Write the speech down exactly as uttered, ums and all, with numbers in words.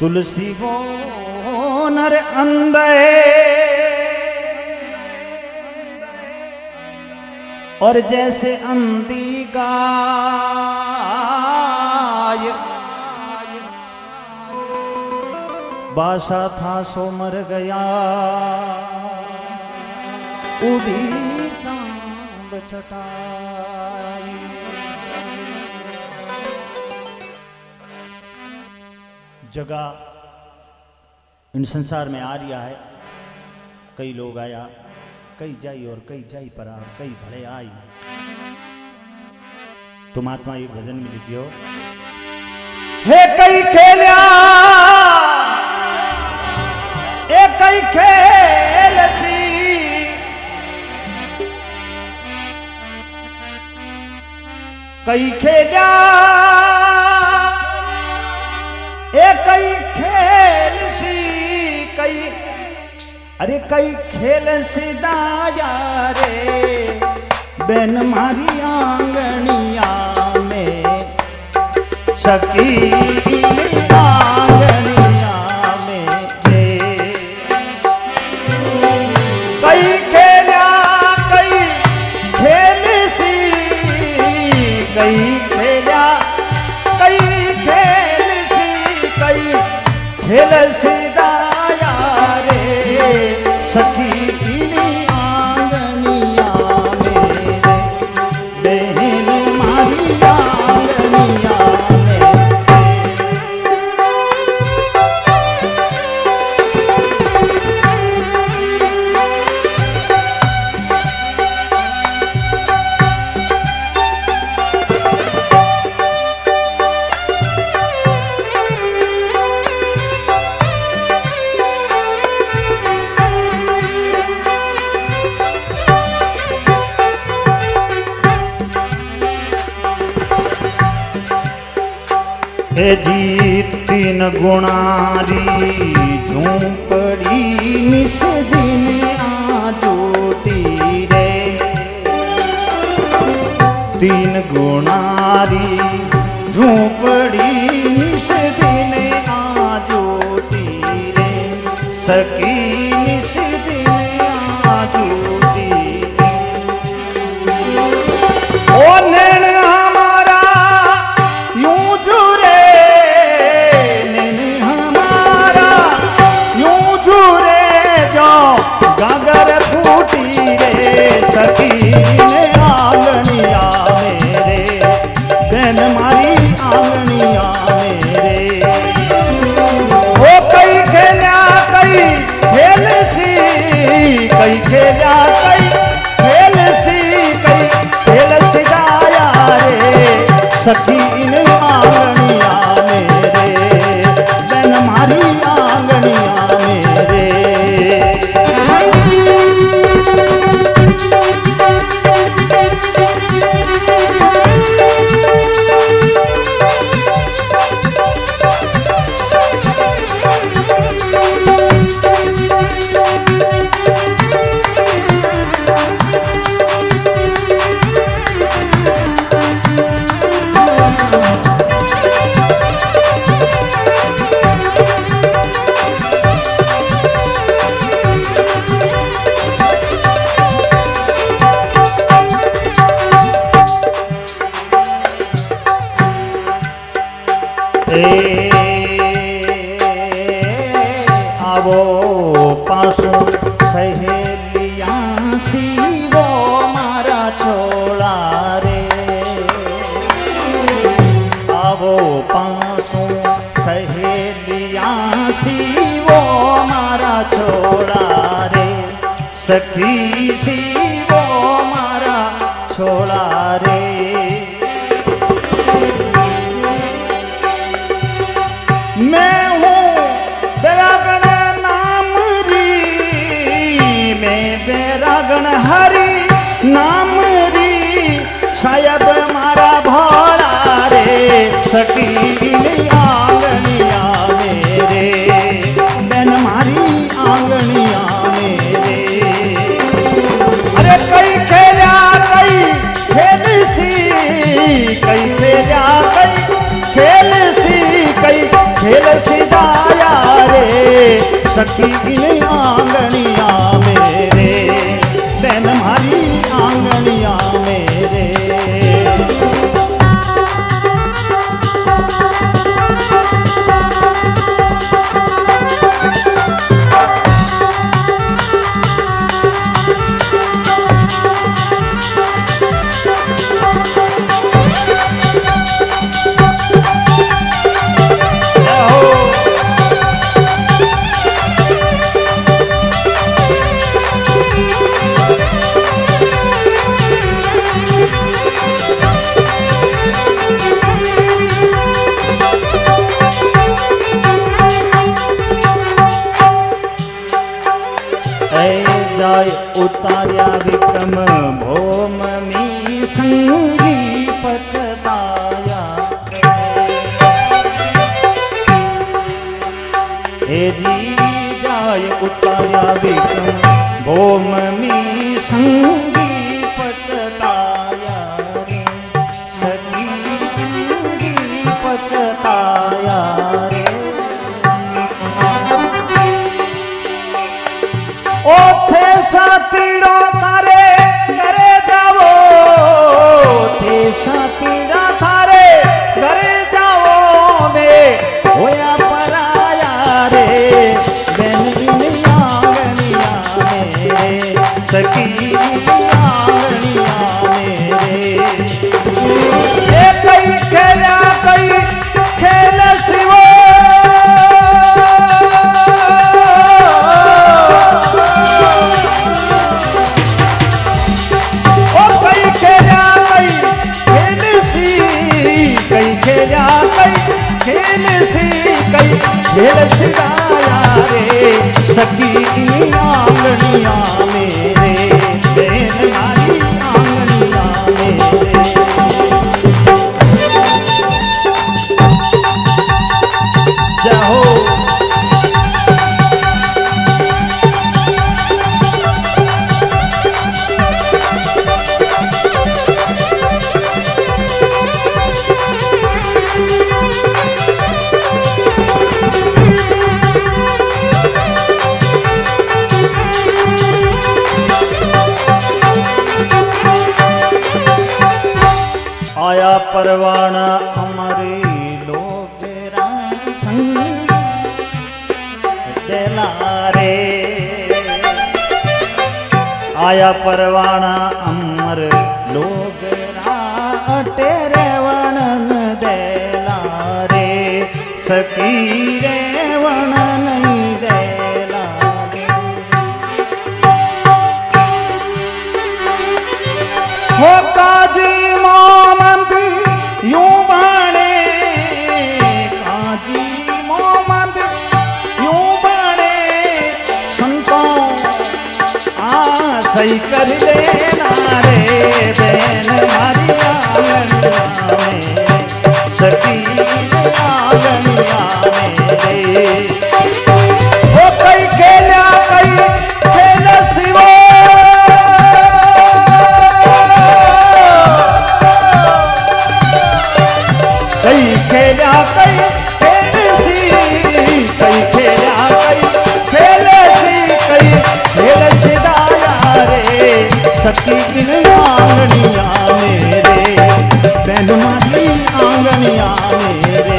तुलसी bone रे अंधे और जैसे अंधी गाय बासा था सो मर गया उदी सांब छटाई। जगह इन संसार में आ रिया है, कई लोग आया, कई जाई और कई जाई पर आ, कई भले आई। तुम आत्मा ये भजन में लिखियो, हे कई खेलिया हे कई खेलसी कई खेलिया कई खेल सी कई अरे कई खेल सी दाया रे बेन मारी आंगणिया में सखी आंगणिया में कई खेला कई खेल सी कई खेला कई खेल सिदाया रे सखी आंगनिया में बहन मारी आंगनिया जी तीन गुणारी झोंपड़ी निस दिन आ चोटी रे तीन गुणारी झोंपड़ी निस दिन आ चोटी रे सखी निस दिन आ चोटी रे। गागर फूटी रे सखी ने आंगनिया मेरे बेन मारी आंगनिया मेरे ओ कई खेला कई खेल सी कई खेला कई खेल सी कई खेल सिदाया रे सखी ने आंगनिया मेरे बेन मारी आंगनिया मेरे। सखी सी वो मारा छोड़ा रे मैं हूँ बैरागण नाम री मैं बैरागण हरि नाम री सायब मारा भोला रे सखी ने आंगनिया मेरे बेन मारी आंगनिया मेरे। कई खेला कई खेल सी कई खेला कई खेल सी कई खेल सीधा सखी इण आगणिया मेरे, बहन हमारी आंगनिया मेरे। उतार्या विक्रम भोम मी संगी पछताया, हे जी जाय उतार्या विक्रम भोम मी संगी पछताया, सखी संगी पछताया। ओथे साथीड़ा थारे घरे जाओ, थे साथीड़ा थारे घरे जाओ, मे होया पराया रे, बहन इण आगणिया मेरे, सखी इण आगणिया मेरे। कई खेला कई खेल सिवा रे, सखी इण आगणिया मेरे, बहन हमारी आंगनिया मेरे। जाओ परवाना हमारे लोग संग रे, आया परवाना अमर लोग तेरे वणन देला रे, सखी रे वणन नहीं देला हो। काजी सही कर देना रे, बहन हमारी आंगनिया मेरे, सखी इण आगणिया मेरे। ओ कई खेला कई खेल सिवा, कई खेला कई खेल सी, कई खेला कई खेल सी, कई खेल सिदा रे, सखी इण आगणिया मेरे, बहन हमारी आंगनिया मेरे।